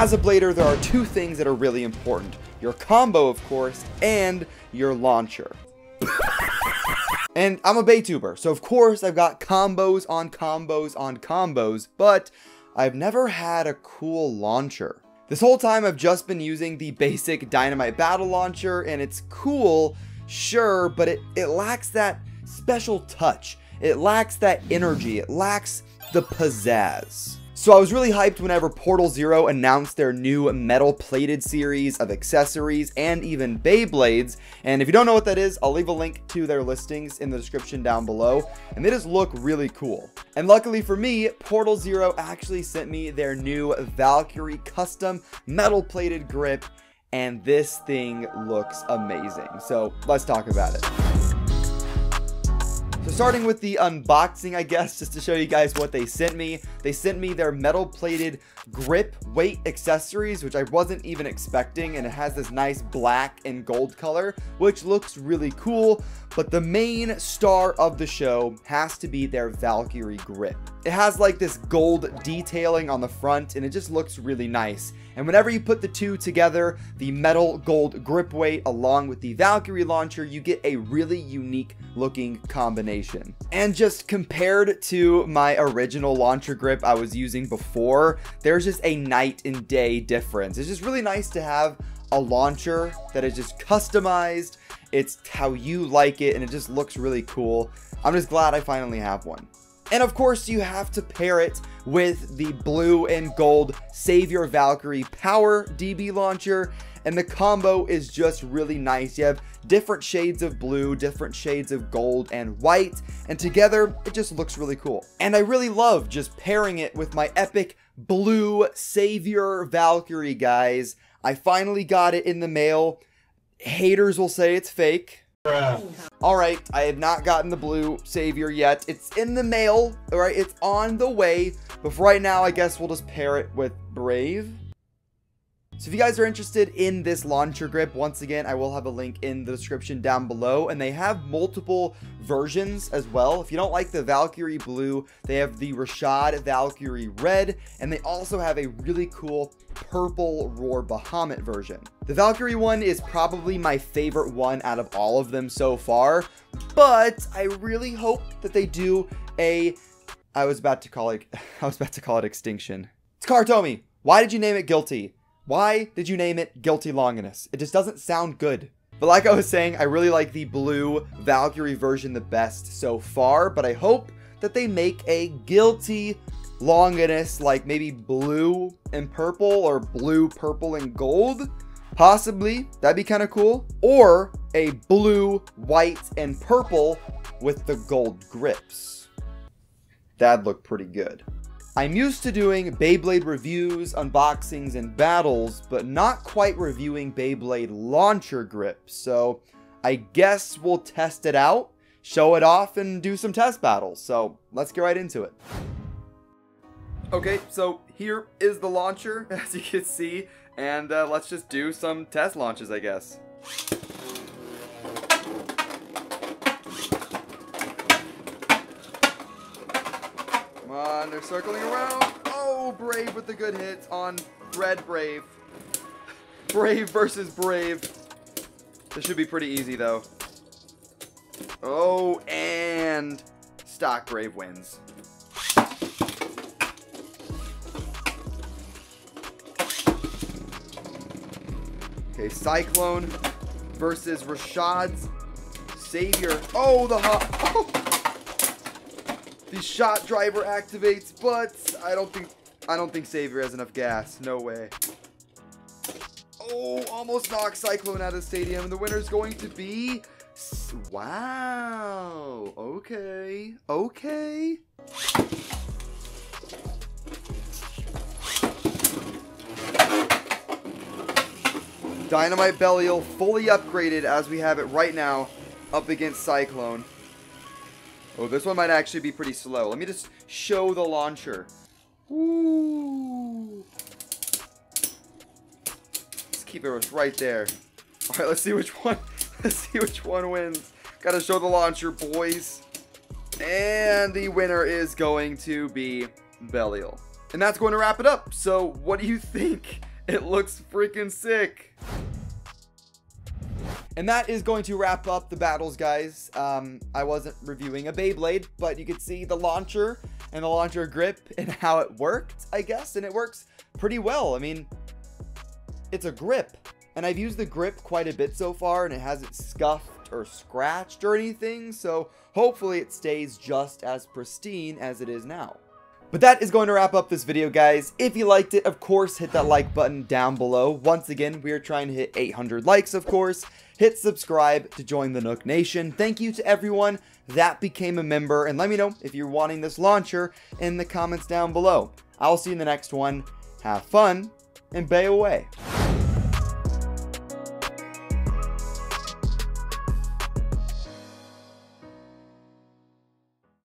As a blader, there are two things that are really important. Your combo, of course, and your launcher. And I'm a BayTuber, so of course I've got combos on combos on combos, but I've never had a cool launcher. This whole time I've just been using the basic Dynamite Battle Launcher, and it's cool, sure, but it lacks that special touch. It lacks that energy. It lacks the pizzazz. So I was really hyped whenever Portal0 announced their new metal-plated series of accessories and even Beyblades, and if you don't know what that is, I'll leave a link to their listings in the description down below, and they just look really cool. And luckily for me, Portal0 actually sent me their new Valkyrie custom metal-plated grip, and this thing looks amazing. So let's talk about it. So starting with the unboxing, I guess, just to show you guys what they sent me. They sent me their metal-plated grip weight accessories, which I wasn't even expecting, and it has this nice black and gold color, which looks really cool, but the main star of the show has to be their Valkyrie grip. It has like this gold detailing on the front, and it just looks really nice. And whenever you put the two together, the metal gold grip weight along with the Valkyrie launcher, you get a really unique looking combination. And just compared to my original launcher grip I was using before, there's just a night and day difference. It's just really nice to have a launcher that is just customized. It's how you like it, and it just looks really cool. I'm just glad I finally have one. And of course, you have to pair it with the blue and gold Savior Valkyrie Power DB launcher, and the combo is just really nice. You have different shades of blue, different shades of gold and white, and together, it just looks really cool. And I really love just pairing it with my epic blue Savior Valkyrie, guys. I finally got it in the mail. Haters will say it's fake. Alright, I have not gotten the blue Savior yet. It's in the mail, alright? It's on the way. But for right now, I guess we'll just pair it with Brave. So if you guys are interested in this launcher grip, once again, I will have a link in the description down below. And they have multiple versions as well. If you don't like the Valkyrie blue, they have the Rashad Valkyrie red. And they also have a really cool purple Roar Bahamut version. The Valkyrie one is probably my favorite one out of all of them so far. But I really hope that they do a... I was about to call it extinction. It's Kartomi. Why did you name it Guilty? Why did you name it Guilty Longinus? It just doesn't sound good. But like I was saying, I really like the blue Valkyrie version the best so far, but I hope that they make a Guilty Longinus, like maybe blue and purple, or blue, purple, and gold. Possibly, that'd be kind of cool. Or a blue, white, and purple with the gold grips. That'd look pretty good. I'm used to doing Beyblade reviews, unboxings, and battles, but not quite reviewing Beyblade launcher grips, so I guess we'll test it out, show it off, and do some test battles, so let's get right into it. Okay, so here is the launcher, as you can see, and let's just do some test launches, I guess. They're circling around. Oh, Brave with the good hits on red Brave. Brave versus Brave. This should be pretty easy, though. Oh, and stock Brave wins. Okay, Cyclone versus Rashad's Savior. Oh, the hot. Oh. The shot driver activates, but I don't think Savior has enough gas. No way. Oh, almost knocked Cyclone out of the stadium. And the winner's going to be... Wow. Okay. Okay. Dynamite Belial fully upgraded as we have it right now up against Cyclone. Oh, this one might actually be pretty slow. Let me just show the launcher. Woo! Let's keep it right there. All right, let's see which one. Let's see which one wins. Gotta show the launcher, boys. And the winner is going to be Belial. And that's going to wrap it up. So, what do you think? It looks freaking sick. And that is going to wrap up the battles, guys. I wasn't reviewing a Beyblade, but you could see the launcher and the launcher grip and how it worked, I guess. And it works pretty well. I mean, it's a grip. And I've used the grip quite a bit so far, and it hasn't scuffed or scratched or anything, so hopefully it stays just as pristine as it is now. But that is going to wrap up this video, guys. If you liked it, of course, hit that like button down below. Once again, we are trying to hit 800 likes, of course. Hit subscribe to join the Nook Nation. Thank you to everyone that became a member, and let me know if you're wanting this launcher in the comments down below. I'll see you in the next one. Have fun, and bay away.